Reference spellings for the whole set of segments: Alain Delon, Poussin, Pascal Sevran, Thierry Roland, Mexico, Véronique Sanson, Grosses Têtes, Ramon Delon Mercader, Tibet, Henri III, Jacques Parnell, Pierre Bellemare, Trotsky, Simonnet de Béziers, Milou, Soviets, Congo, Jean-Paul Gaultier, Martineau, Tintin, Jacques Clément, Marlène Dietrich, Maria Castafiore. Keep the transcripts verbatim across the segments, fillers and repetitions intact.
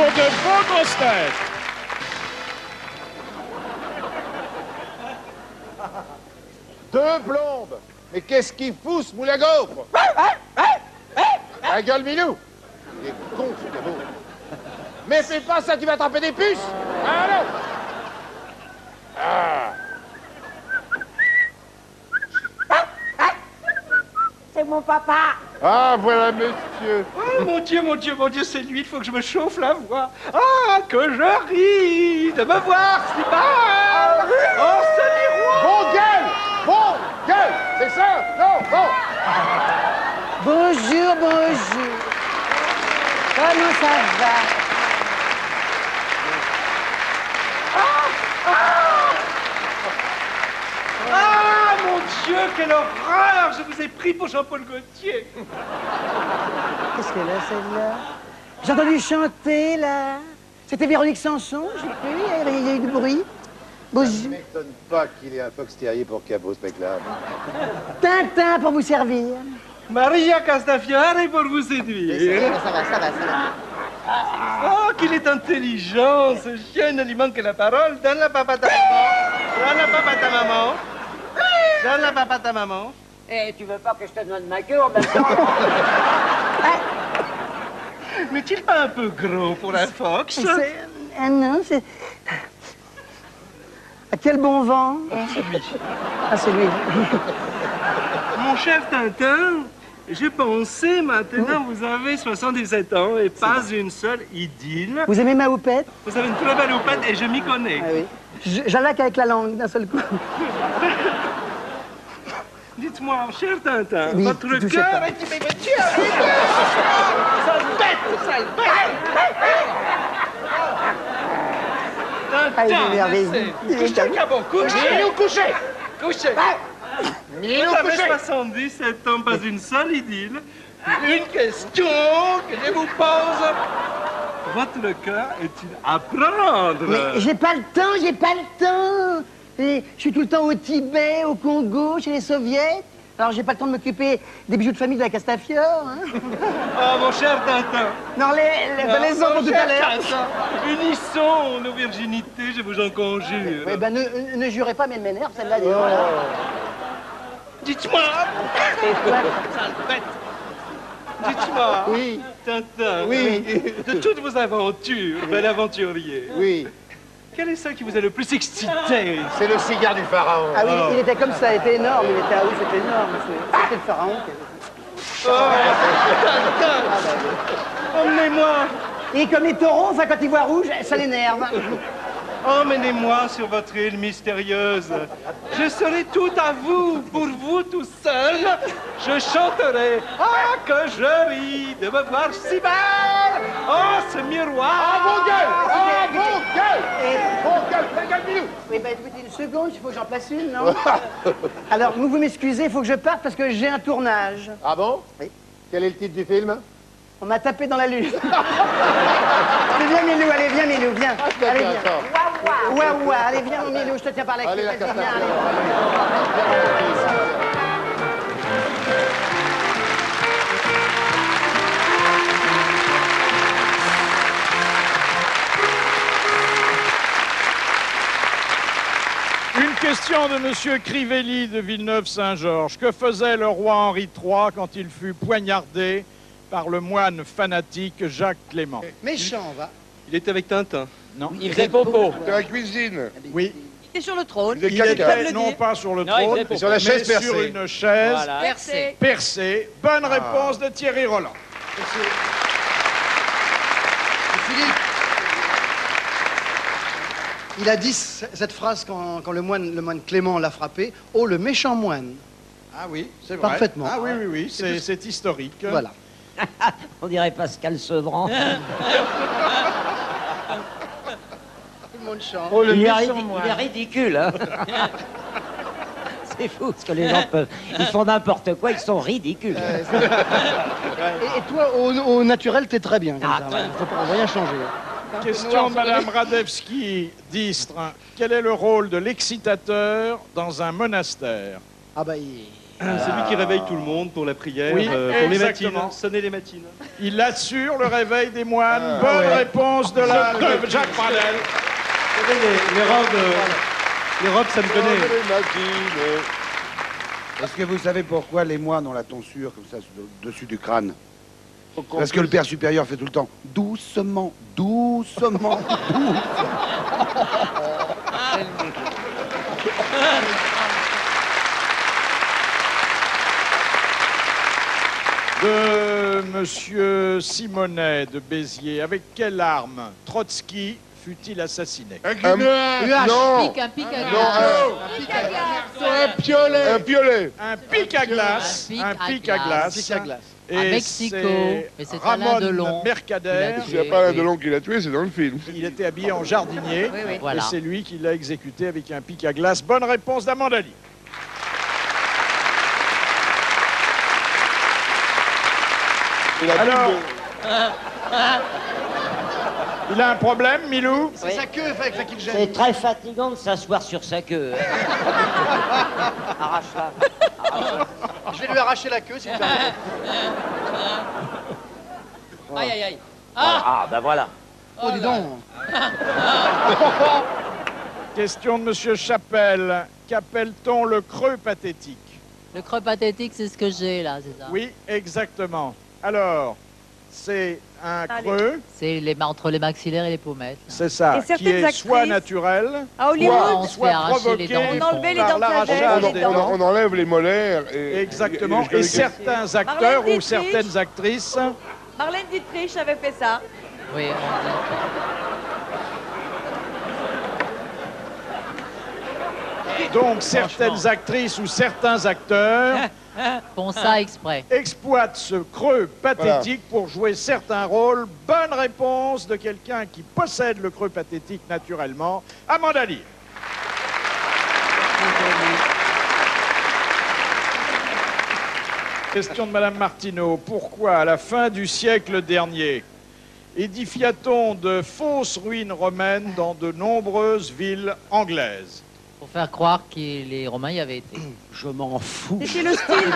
retour de vos grosses têtes. Deux blondes. Mais qu'est-ce qu'il fout, ce moule à gaufre? La gueule, Milou. Il est con, ce cabot. Mais fais pas ça, tu vas attraper des puces. Allez. Ah. C'est mon papa. Ah, voilà, monsieur. Oh, mon Dieu, mon Dieu, mon Dieu, c'est lui. Il faut que je me chauffe la voix. Ah, que je ris de me voir si mal. Oh, c'est miroir. Bon gueule, bon gueule, c'est ça? Non, bon. Bonjour, bonjour. Comment ça va? Ah, ah, ah, mon Dieu, quelle horreur! Je vous ai pris pour Jean-Paul Gaultier. Qu'est-ce que là, celle-là? J'ai entendu chanter, là. C'était Véronique Sanson, j'ai cru. Il y a eu du bruit. Bonjour. Ça ne m'étonne pas qu'il ait un fox terrier pour cabot, ce mec-là. Tintin pour vous servir. Maria Castafiore pour vous séduire. Ça va, ça va, ça va. Oh, qu'il est intelligent, ce chien n'alimente que la parole. Donne la papa à ta maman. Donne la papa à ta maman. Donne la papa à ta maman. Eh, tu veux pas que je te donne ma queue en même temps? N'est-il pas un peu gros pour un fox? Ah non, c'est... Ah, quel bon vent. C'est lui. Ah, c'est lui. Mon cher Tintin, j'ai pensé maintenant, oui. Vous avez soixante-dix-sept ans et pas bon. Une seule idylle. Vous aimez ma houppette? Vous avez une très belle houppette et je m'y connais. Ah oui. J'allaque avec la langue d'un seul coup. Dites-moi, cher Tintin, oui, votre cœur est... Sale bête, sale bête. Tintin, couchez, couchez, couchez, couchez. Milou, vous avez soixante-dix-sept ans, pas une seule idylle. Une question que je vous pose. Votre cœur est-il à prendre? Mais j'ai pas le temps, j'ai pas le temps. Et je suis tout le temps au Tibet, au Congo, chez les Soviets. Alors j'ai pas le temps de m'occuper des bijoux de famille de la Castafiore. Hein. Ah, mon cher Tintin. Non, les, les, ah, les autres tout à l'heure. Unissons nos virginités, je vous en conjure. Eh ben, ne, ne jurez pas, mais elle m'énerve, celle-là. Oh. Dites-moi. Dites-moi. Oui. Tintin. Oui. De toutes vos aventures, oui. Bel aventurier. Oui. Quel est celle qui vous a le plus excité? C'est le cigare du pharaon. Ah oui, oh. Il était comme ça, il était énorme. Il était, ah oui, c'était énorme. C'était le pharaon. Qui... Oh, Tintin. Ah, bah, oui. Emmenez-moi. Et comme les taureaux, enfin, quand ils voient rouge, ça l'énerve. Emmenez-moi sur votre île mystérieuse. Je serai tout à vous, pour vous tout seul. Je chanterai. Ah, que je ris de me voir si belle. Oh, ce miroir. Ah, bon gueule. Ah, bon gueule. Bon gueule, ta gueule, Milou. Oui, ben, écoutez, une seconde, il faut que j'en place une, non? Alors, vous, vous m'excusez, il faut que je parte parce que j'ai un tournage. Ah bon? Oui. Quel est le titre du film? On m'a tapé dans la lune. Allez, viens, Milou, allez, viens, Milou, viens. Ah, je allez, viens. Waouh, waouh, waouh, allez, viens, mon Milou, je te tiens par la clé. Allez, la carte. Une question de Monsieur Crivelli de Villeneuve-Saint-Georges. Que faisait le roi Henri trois quand il fut poignardé par le moine fanatique Jacques Clément? Méchant, va. Il était avec Tintin. Non. Il faisait popo. Dans la cuisine. Oui. Il était sur le trône. Il était non pas sur le trône, mais sur la chaise percée. Sur une chaise percée. Percée. Bonne réponse de Thierry Roland. Philippe, il a dit cette phrase quand, quand le, moine, le moine Clément l'a frappé. Oh, le méchant moine. Ah oui, c'est vrai. Parfaitement. Ah oui, oui, oui, c'est historique. Voilà. On dirait Pascal Sevran. Tout le monde chante. Oh, le il, méchant, est moi. Il est ridicule, hein. C'est fou ce que les gens peuvent. Ils font n'importe quoi, ils sont ridicules. Ouais, et, et toi, au, au naturel, t'es très bien. Ah, il ne faut pas rien changer. Question, Madame Radevski d'Istres. Quel est le rôle de l'excitateur dans un monastère? Ah bah, il... Ah. C'est lui qui réveille tout le monde pour la prière, oui, euh, pour les matines, sonner les matines. Il assure le réveil des moines. Ah, Bonne ouais. réponse de, la, de Jacques Parnell. Les, les, robes, euh, les robes, ça me connaît. Est-ce que vous savez pourquoi les moines ont la tonsure comme ça au-dessus du crâne? Parce que le père supérieur fait tout le temps doucement, doucement, doucement. De monsieur Simonnet de Béziers, avec quelle arme Trotsky fut-il assassiné? Un pic, un pic à glace. Un piolet. Un piolet. Un pic à glace. Un pic à glace. À Mexico. Mais c'est Ramon Delon Mercader. C'est pas Alain Delon qui l'a tué, c'est dans le film. Il était habillé en jardinier. Oui, oui. Voilà. Et c'est lui qui l'a exécuté avec un pic à glace. Bonne réponse d'Amandali. Alors, il a un problème, Milou? C'est oui. sa queue avec laquelle il gêne. C'est très fatigant de s'asseoir sur sa queue. Arrache-la. Arrache Je vais lui arracher la queue, s'il te plaît. Aïe, aïe, aïe. Ah, ah ben voilà. Oh, oh dis donc. Question de monsieur Chappelle. Qu'appelle-t-on le creux pathétique? Le creux pathétique, c'est ce que j'ai, là, c'est ça? Oui, exactement. Alors, c'est un Allez. creux. C'est les, entre les maxillaires et les pommettes. C'est ça, et qui est actrices, soit naturel, ah, soit, on soit provoqué les dents, on par l'arrachage des dents. On enlève les molaires. Et, Exactement, et, et, et certains Marlène acteurs Dietrich. ou certaines actrices... Marlène Dietrich avait fait ça. Oui. Donc certaines actrices ou certains acteurs... Font ça exprès. Exploite ce creux pathétique voilà. pour jouer certains rôles. Bonne réponse de quelqu'un qui possède le creux pathétique naturellement. Amandali. Question de madame Martineau. Pourquoi, à la fin du siècle dernier, édifia-t-on de fausses ruines romaines dans de nombreuses villes anglaises? Pour faire croire que les Romains y avaient été. Je m'en fous. C'était le style.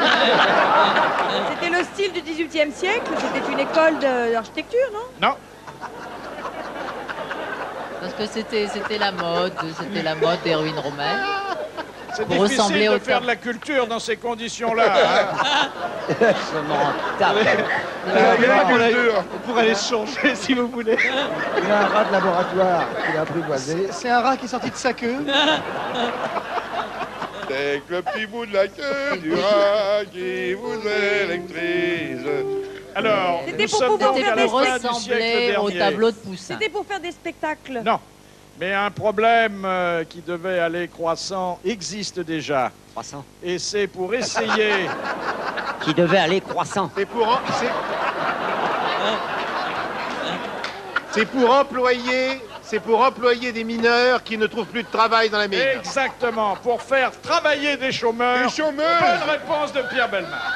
C'était le style du dix-huitième siècle. C'était une école d'architecture, non? Non. Parce que c'était la mode, c'était la mode des ruines romaines. C'est difficile de faire de la culture dans ces conditions-là. Hein. Je m'en tape. Vous pourrez aller changer si vous voulez. Il y a un rat de laboratoire qui l'a apprivoisé. C'est un rat qui est sorti de sa queue. Avec le petit bout de la queue du rat qui vous électrise. Alors, c'était pour pouvoir faire des ressembler au tableau de Poussin. C'était pour faire des spectacles. Non. Mais un problème euh, qui devait aller croissant existe déjà. Croissant. Et c'est pour essayer... Qui devait aller croissant. C'est pour... C'est pour employer... C'est pour employer des mineurs qui ne trouvent plus de travail dans la mine. Exactement. Pour faire travailler des chômeurs. Des chômeurs. Bonne réponse de Pierre Bellemare.